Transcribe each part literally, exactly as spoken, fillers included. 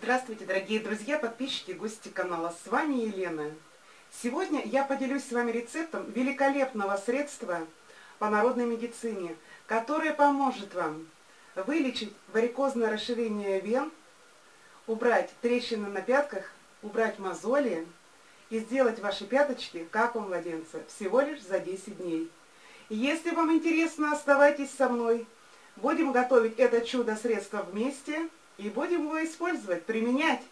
Здравствуйте, дорогие друзья, подписчики и гости канала. С вами Елена. Сегодня я поделюсь с вами рецептом великолепного средства по народной медицине, которое поможет вам вылечить варикозное расширение вен, убрать трещины на пятках, убрать мозоли и сделать ваши пяточки, как у младенца, всего лишь за десять дней. Если вам интересно, оставайтесь со мной. Будем готовить это чудо-средство вместе и будем его использовать, применять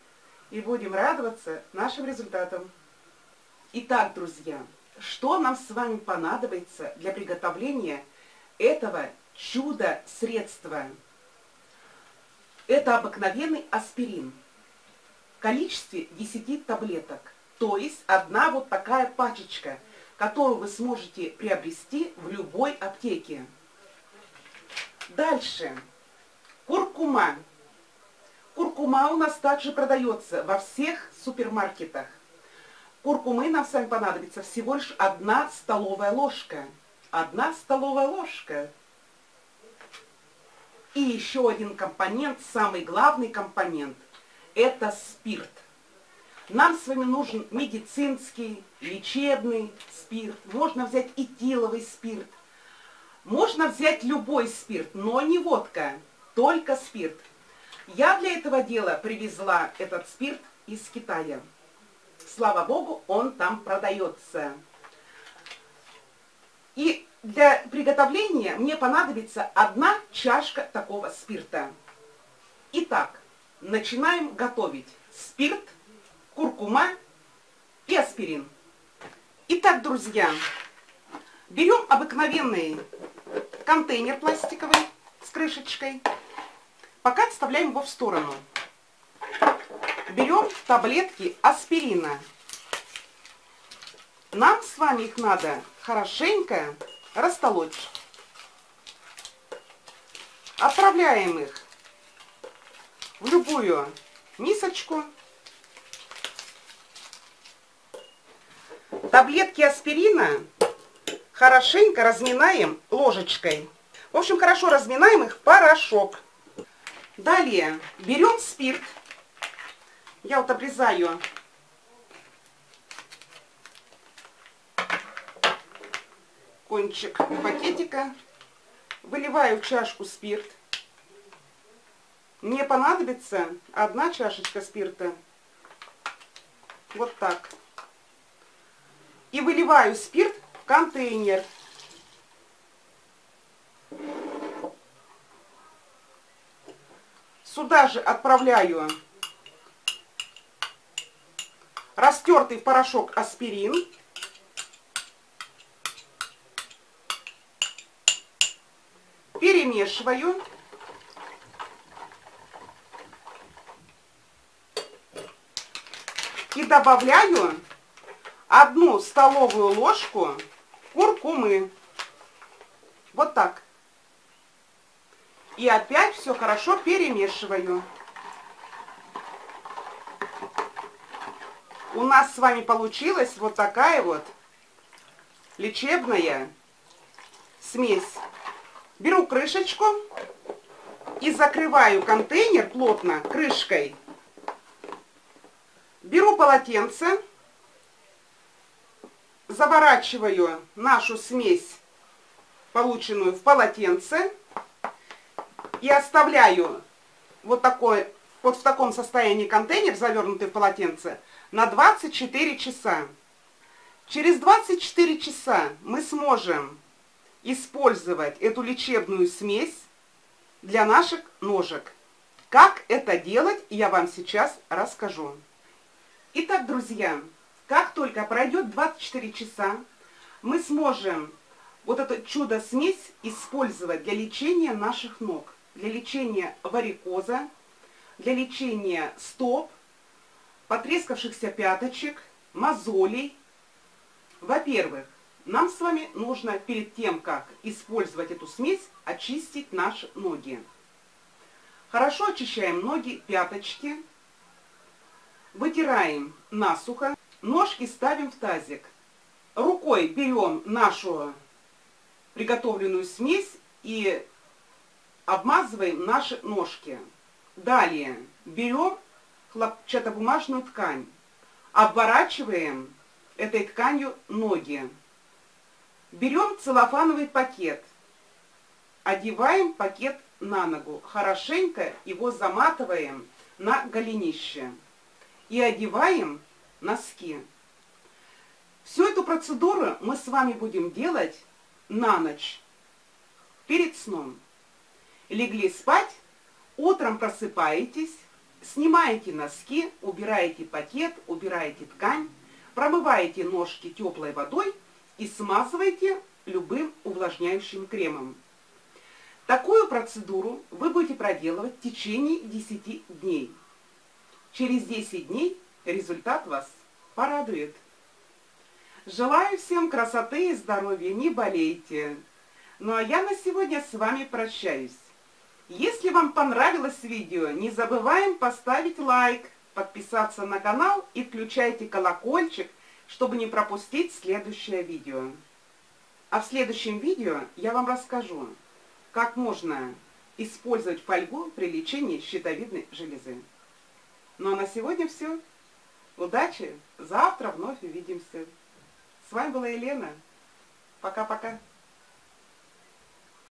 и будем радоваться нашим результатам. Итак, друзья, что нам с вами понадобится для приготовления этого чудо-средства? Это обыкновенный аспирин в количестве десяти таблеток, то есть одна вот такая пачечка, которую вы сможете приобрести в любой аптеке. Дальше. Куркума. Куркума у нас также продается во всех супермаркетах. Куркумы нам с вами понадобится всего лишь одна столовая ложка. Одна столовая ложка. И еще один компонент, самый главный компонент, это спирт. Нам с вами нужен медицинский, лечебный спирт. Можно взять этиловый спирт. Можно взять любой спирт, но не водка, только спирт. Я для этого дела привезла этот спирт из Китая. Слава Богу, он там продается. И для приготовления мне понадобится одна чашка такого спирта. Итак, начинаем готовить спирт, куркума и аспирин. Итак, друзья, берем обыкновенный контейнер пластиковый с крышечкой. Пока отставляем его в сторону. Берем таблетки аспирина. Нам с вами их надо хорошенько растолочь. Отправляем их в любую мисочку. Таблетки аспирина хорошенько разминаем ложечкой. В общем, хорошо разминаем их в порошок. Далее берем спирт. Я вот обрезаю кончик пакетика. Выливаю в чашку спирт. Мне понадобится одна чашечка спирта. Вот так. И выливаю спирт в контейнер. Сюда же отправляю растертый в порошок аспирин. Перемешиваю. И добавляю одну столовую ложку куркумы. Вот так. И опять все хорошо перемешиваю. У нас с вами получилась вот такая вот лечебная смесь. Беру крышечку и закрываю контейнер плотно крышкой. Беру полотенце. Заворачиваю нашу смесь, полученную в полотенце, и оставляю вот такой, вот в таком состоянии контейнер, завернутый в полотенце, на двадцать четыре часа. Через двадцать четыре часа мы сможем использовать эту лечебную смесь для наших ножек. Как это делать, я вам сейчас расскажу. Итак, друзья, как только пройдет двадцать четыре часа, мы сможем вот эту чудо-смесь использовать для лечения наших ног, для лечения варикоза, для лечения стоп, потрескавшихся пяточек, мозолей. Во-первых, нам с вами нужно перед тем, как использовать эту смесь, очистить наши ноги. Хорошо очищаем ноги, пяточки, вытираем насухо. Ножки ставим в тазик. Рукой берем нашу приготовленную смесь и обмазываем наши ножки. Далее берем хлопчатобумажную ткань. Обворачиваем этой тканью ноги. Берем целлофановый пакет. Одеваем пакет на ногу. Хорошенько его заматываем на голенище. И одеваем носки. Всю эту процедуру мы с вами будем делать на ночь, перед сном. Легли спать, утром просыпаетесь, снимаете носки, убираете пакет, убираете ткань, промываете ножки теплой водой и смазываете любым увлажняющим кремом. Такую процедуру вы будете проделывать в течение десяти дней. Через десять дней результат вас порадует. Желаю всем красоты и здоровья, не болейте. Ну а я на сегодня с вами прощаюсь. Если вам понравилось видео, не забываем поставить лайк, подписаться на канал и включайте колокольчик, чтобы не пропустить следующее видео. А в следующем видео я вам расскажу, как можно использовать фольгу при лечении щитовидной железы. Ну а на сегодня все. Удачи! Завтра вновь увидимся. С вами была Елена. Пока-пока.